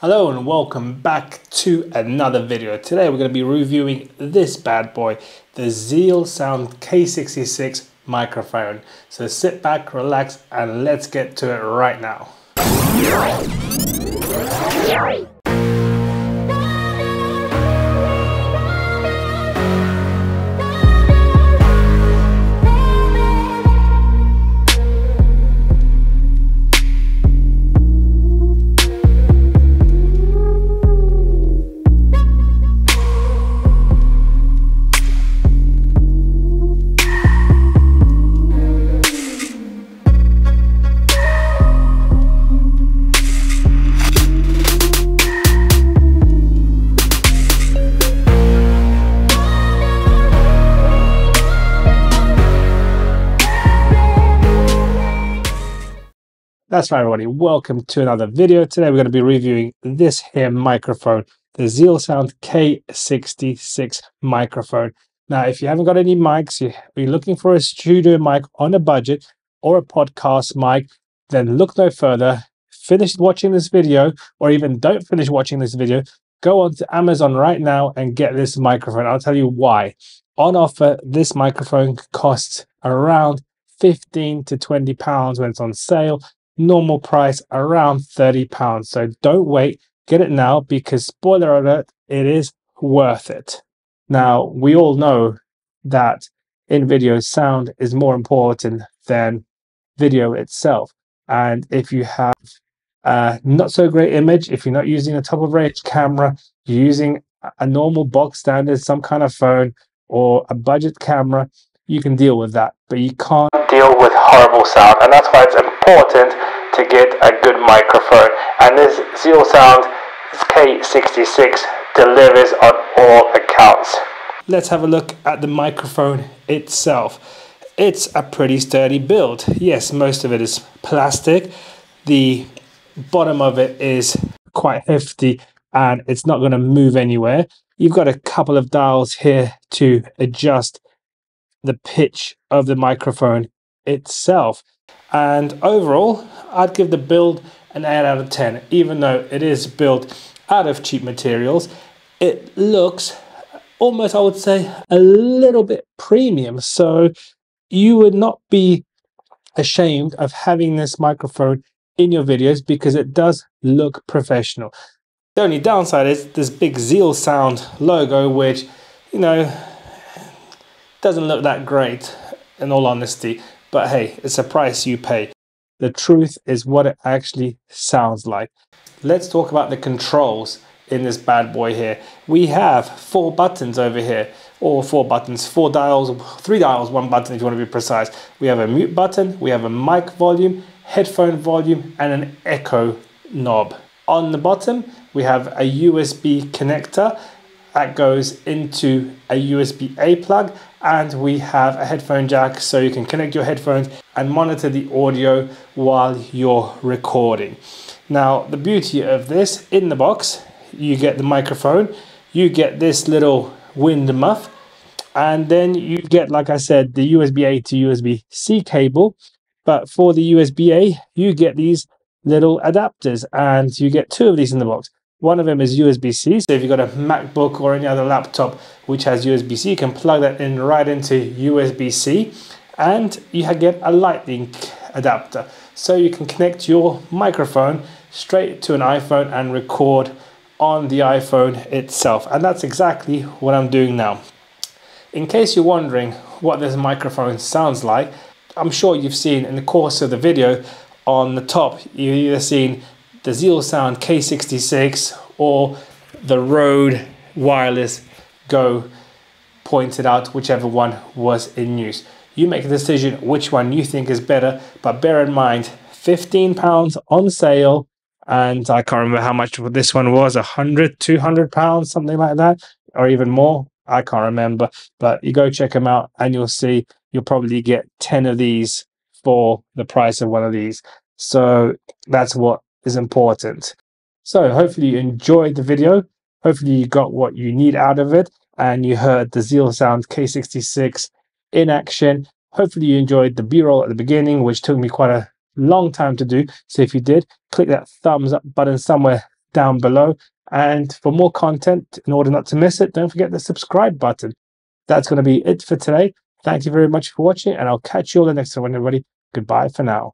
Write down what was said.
Hello and welcome back to another video. Today we're going to be reviewing this bad boy, the ZealSound K66 microphone. So sit back, relax, and let's get to it right now. That's right everybody, welcome to another video. Today we're going to be reviewing this here microphone, the ZealSound K66 microphone. Now if you haven't got any mics, you're looking for a studio mic on a budget or a podcast mic, then look no further. Finish watching this video, or even don't finish watching this video, go on to Amazon right now and get this microphone. I'll tell you why. On offer, this microphone costs around £15 to £20 when it's on sale. Normal price around £30. So don't wait, get it now, because spoiler alert, it is worth it. Now we all know that in video sound is more important than video itself, and if you have a not so great image, if you're not using a top of range camera, you're using a normal box standard, some kind of phone or a budget camera, you can deal with that, but you can't deal with horrible sound. And that's why it's important to get a good microphone, and this ZealSound K66 delivers on all accounts. Let's have a look at the microphone itself. It's a pretty sturdy build. Yes, most of it is plastic. The bottom of it is quite hefty and it's not going to move anywhere. You've got a couple of dials here to adjust the pitch of the microphone itself, and overall I'd give the build an 8 out of 10. Even though it is built out of cheap materials, it looks almost, I would say, a little bit premium, so you would not be ashamed of having this microphone in your videos because it does look professional. The only downside is this big ZealSound logo, which, you know, doesn't look that great in all honesty, but hey, it's a price you pay. The truth is what it actually sounds like. Let's talk about the controls in this bad boy here. We have 4 buttons over here, or 4 buttons, 4 dials, 3 dials, 1 button if you want to be precise. We have a mute button, we have a mic volume, headphone volume, and an echo knob. On the bottom we have a USB connector that goes into a USB-A plug, and we have a headphone jack so you can connect your headphones and monitor the audio while you're recording. Now the beauty of this, in the box you get the microphone, you get this little wind muff, and then you get, like I said, the USB-A to USB-C cable. But for the USB-A you get these little adapters, and you get 2 of these in the box. One of them is USB-C, so if you've got a MacBook or any other laptop which has USB-C, you can plug that in right into USB-C, and you get a lightning adapter. So you can connect your microphone straight to an iPhone and record on the iPhone itself. And that's exactly what I'm doing now. In case you're wondering what this microphone sounds like, I'm sure you've seen in the course of the video, on the top you've either seen the ZealSound K66 or the RØDE Wireless GO pointed out, whichever one was in use. You make a decision which one you think is better, but bear in mind £15 on sale, and I can't remember how much this one was, £100, £200, something like that, or even more, I can't remember. But you go check them out and you'll see you'll probably get 10 of these for the price of one of these. So that's what is important. So hopefully you enjoyed the video, hopefully you got what you need out of it, and you heard the ZealSound K66 in action. Hopefully you enjoyed the b-roll at the beginning, which took me quite a long time to do. So if you did, click that thumbs up button somewhere down below. And for more content, in order not to miss it, don't forget the subscribe button. That's going to be it for today. Thank you very much for watching, and I'll catch you all the next time, everybody. Goodbye for now.